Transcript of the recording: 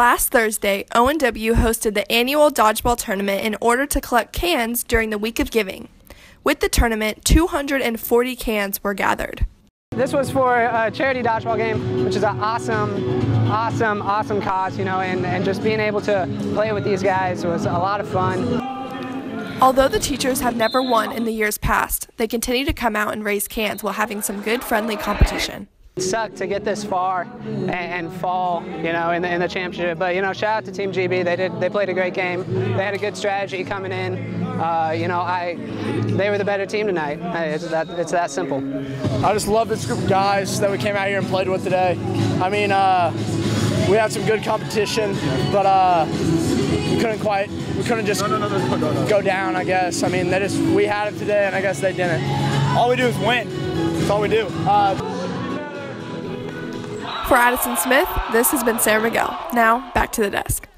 Last Thursday, ONW hosted the annual dodgeball tournament in order to collect cans during the week of giving. With the tournament, 240 cans were gathered. This was for a charity dodgeball game, which is an awesome cause, you know, and just being able to play with these guys was a lot of fun. Although the teachers have never won in the years past, they continue to come out and raise cans while having some good, friendly competition. It sucked to get this far and fall, you know, in the championship. But, you know, shout out to Team GB. They played a great game. They had a good strategy coming in. You know, they were the better team tonight. It's that simple. I just love this group of guys that we came out here and played with today. I mean, we had some good competition, but we couldn't just go down, I guess. I mean, we had it today, and I guess they didn't. All we do is win. That's all we do. For Addison Smith, this has been Sarah Miguel. Now, back to the desk.